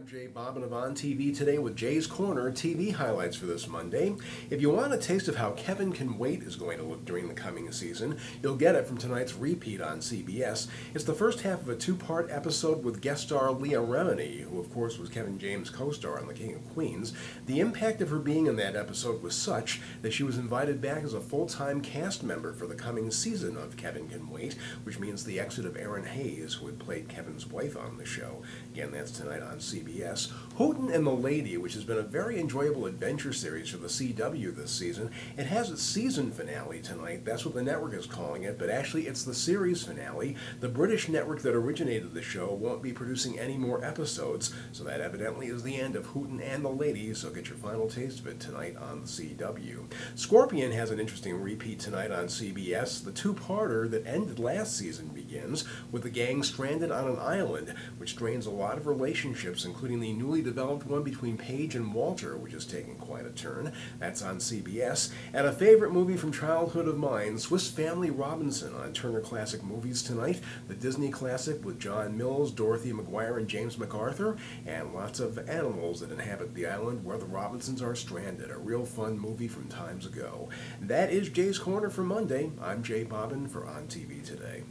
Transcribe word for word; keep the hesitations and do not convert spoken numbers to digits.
I'm Jay Bobbin of On T V Today with Jay's Corner T V highlights for this Monday. If you want a taste of how Kevin Can Wait is going to look during the coming season, you'll get it from tonight's repeat on C B S. It's the first half of a two-part episode with guest star Leah Remini, who of course was Kevin James' co-star on The King of Queens. The impact of her being in that episode was such that she was invited back as a full-time cast member for the coming season of Kevin Can Wait, which means the exit of Erin Hayes, who had played Kevin's wife on the show. Again, that's tonight on C B S. C B S. Hooten and the Lady, which has been a very enjoyable adventure series for the C W this season, it has its season finale tonight. That's what the network is calling it, but actually it's the series finale. The British network that originated the show won't be producing any more episodes, so that evidently is the end of Hooten and the Lady, so get your final taste of it tonight on the C W. Scorpion has an interesting repeat tonight on C B S. The two-parter that ended last season begins with the gang stranded on an island, which strains a lot of relationships, including the newly developed one between Paige and Walter, which is taking quite a turn. That's on C B S. And a favorite movie from childhood of mine, Swiss Family Robinson on Turner Classic Movies tonight, the Disney classic with John Mills, Dorothy McGuire, and James MacArthur, and lots of animals that inhabit the island where the Robinsons are stranded. A real fun movie from times ago. That is Jay's Corner for Monday. I'm Jay Bobbin for On T V Today.